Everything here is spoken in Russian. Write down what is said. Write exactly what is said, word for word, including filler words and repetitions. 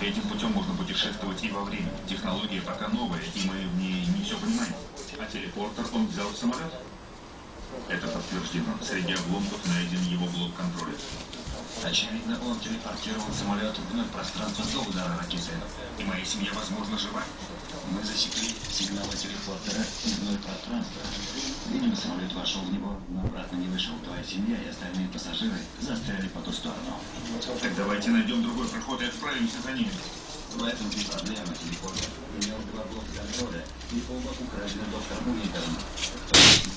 Этим путем можно путешествовать и во времени. Технология пока новая, и мы в ней не все понимаем. А телепортер он взял в самолет? Это подтверждено. Среди обломков найден его блок контроля. Очевидно, он телепортировал самолет вновь пространство до удара ракеты. И моя семья, возможно, жива? Мы засекли сигналы телепортера и вновь пространство. Видимо, самолет вошел в него, но обратно не вышел. Твоя семья и остальные пассажиры застряли по ту сторону. Так давайте найдем другой проход и отправимся за ними. В этом не проблема, телепортер. У него два блока контроля, и оба украдены доктором Бунингером.